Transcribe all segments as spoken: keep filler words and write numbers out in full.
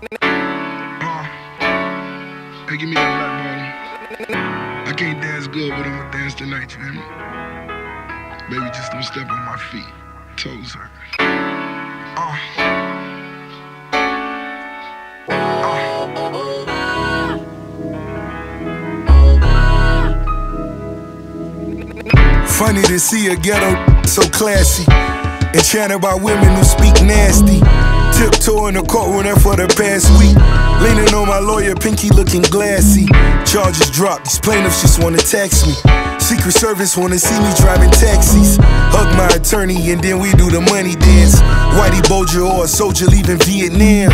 Ma, hey, give me that black body. I can't dance good, but I'ma dance tonight, you hear me? Baby, just don't step on my feet. Toes hurt. Uh. Uh. Funny to see a ghetto so classy, enchanted by women who speak nasty. Tiptoeing the courtroom there for the past week, leaning on my lawyer, pinky looking glassy. Charges dropped, these plaintiffs just wanna tax me. Secret Service wanna see me driving taxis. Hug my attorney and then we do the money dance. Whitey Bulger or a soldier leaving Vietnam.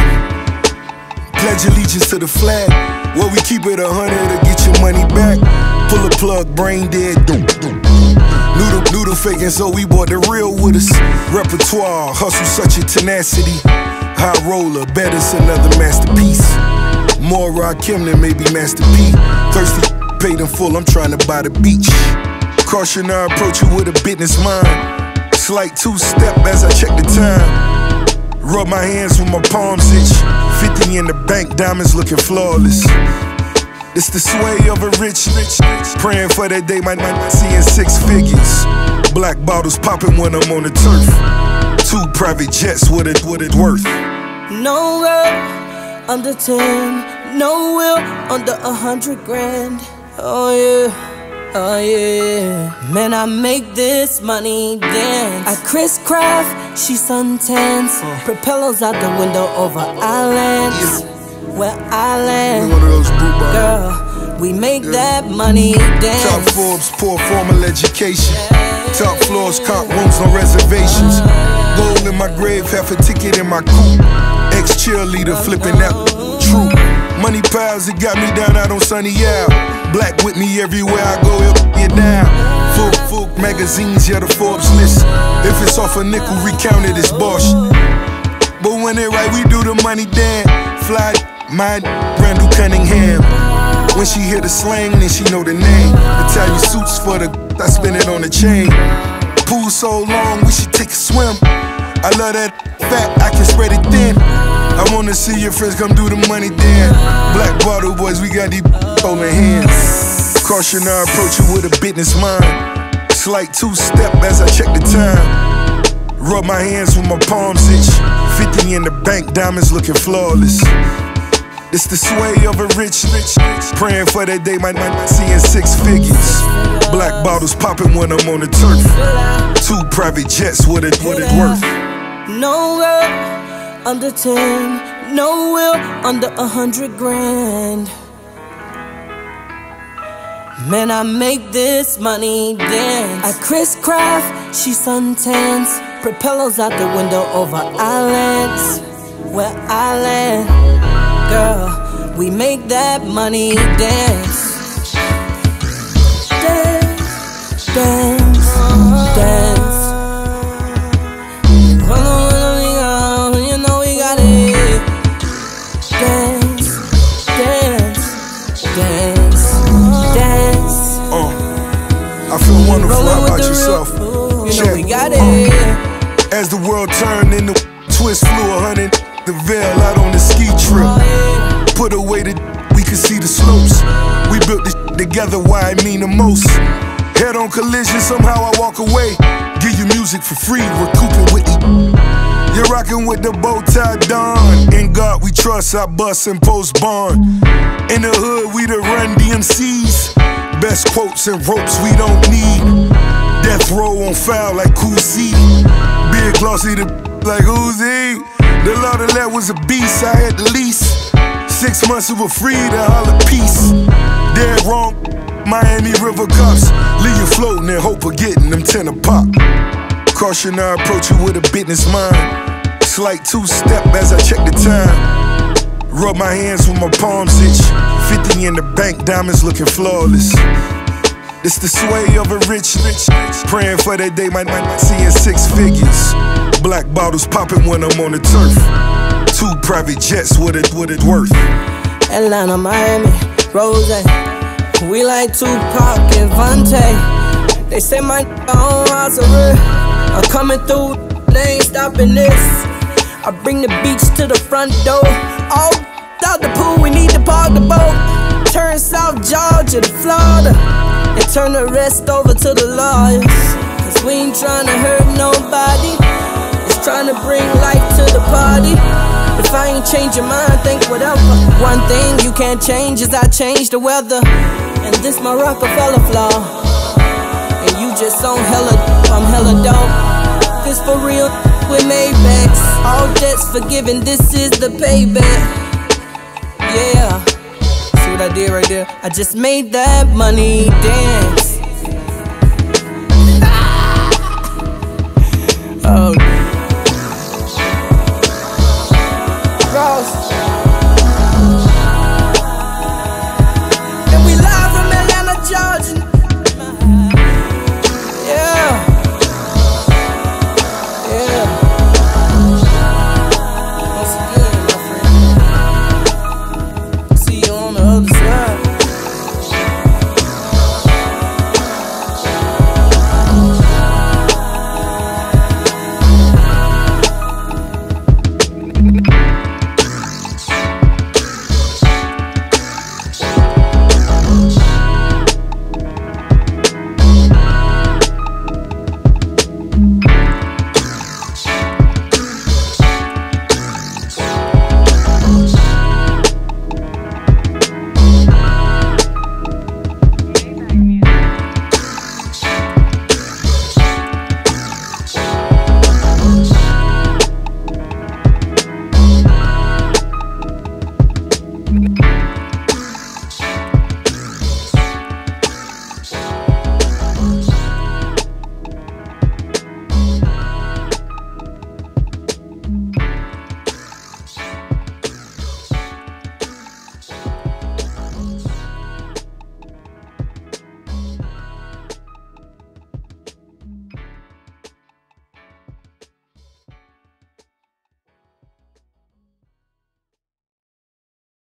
Pledge allegiance to the flag. Well, we keep it a hundred to get your money back. Pull a plug, brain dead, doom, doom. Noodle, noodle faking, so we bought the real with us. Repertoire, hustle such a tenacity. High roller, bet it's another masterpiece. More Rakim than maybe Master P. Thirsty, paid in full, I'm trying to buy the beach. Caution, I approach you with a business mind. Slight two-step as I check the time. Rub my hands when my palms itch. Fifty in the bank, diamonds looking flawless. It's the sway of a rich, rich, rich. Praying for that day, my night seeing six figures. Black bottles popping when I'm on the turf. Two private jets, what it, what it worth? No girl under ten, no will under a hundred grand. Oh yeah, oh yeah. Man, I make this money dance. I Chris-Craft, she suntans. Put pillows out the window over islands. Yeah. Where I land, girl, we make yeah. that money dance. Top Forbes, poor formal education. Top floors, cop rooms, no reservations. Gold in my grave, half a ticket in my coupe. Ex-cheerleader flipping that true. Money piles, it got me down out on Sunny Isle. Black with me everywhere I go, it'll get down. Folk, folk magazines, yeah, the Forbes list. If it's off a nickel, recount it, it's bosh. But when it right, we do the money dance. Fly my Randall Cunningham. When she hear the slang, then she know the name. Italian suits for the I spin it on the chain. Pool so long, we should take a swim. I love that fat, I can spread it thin. I wanna see your friends come do the money then. Black bottle boys, we got these holding hands. Caution, I approach you with a business mind. Slight two-step as I check the time. Rub my hands with my palms itch. Fifty in the bank, diamonds looking flawless. It's the sway of a rich, rich, rich. Praying for that day, my night seeing six figures. Black bottles popping when I'm on the turf. Two private jets, what it, what it worth? No love under ten, no will under a hundred grand. Man, I make this money dance. I Chris-Craft, she suntans. Put pillows out the window over islands. Where I land. Girl, we make that money dance. Dance, dance, dance. When we go, you know we got it. Dance, dance, dance, dance. Oh, I feel wonderful about yourself. You know we got it. As the world turned into twist, flew a hundred. The veil out on the ski trip. Put away the we could see the slopes. We built this together, why it mean the most. Head on collision, somehow I walk away. Give you music for free, recouping with it. You're rocking with the bow tie don. In God we trust, I bust and post bond. In the hood we the Run D M Cs. Best quotes and ropes we don't need. Death row on foul like Kuzi. Big glossy the like Uzi. The law to let was a beast, I had the lease. Six months of a free to holler peace. Dead wrong, Miami River Cups. Leave you floating and hope of getting them ten a pop. Caution, I approach you with a business mind. Slight two-step as I check the time. Rub my hands with my palms itch. Fifty in the bank, diamonds looking flawless. It's the sway of a rich, rich, rich. Praying for that day, my night seeing six figures. Black bottles popping when I'm on the turf. Two private jets, what it, what it worth? Atlanta, Miami, Rose. We like Tupac and Vante. They say my own Maserati. I'm coming through, they ain't stopping this. I bring the beach to the front door. All to the Florida and turn the rest over to the lawyers. Cause we ain't trying to hurt nobody, just trying to bring life to the party. If I ain't change your mind, think whatever. One thing you can't change is I change the weather. And this my Rockefeller flaw, and you just on hella, I'm hella dope. This for real with Maybachs, all debts forgiven, this is the payback. Yeah, see what I did right there? I just made that money, damn.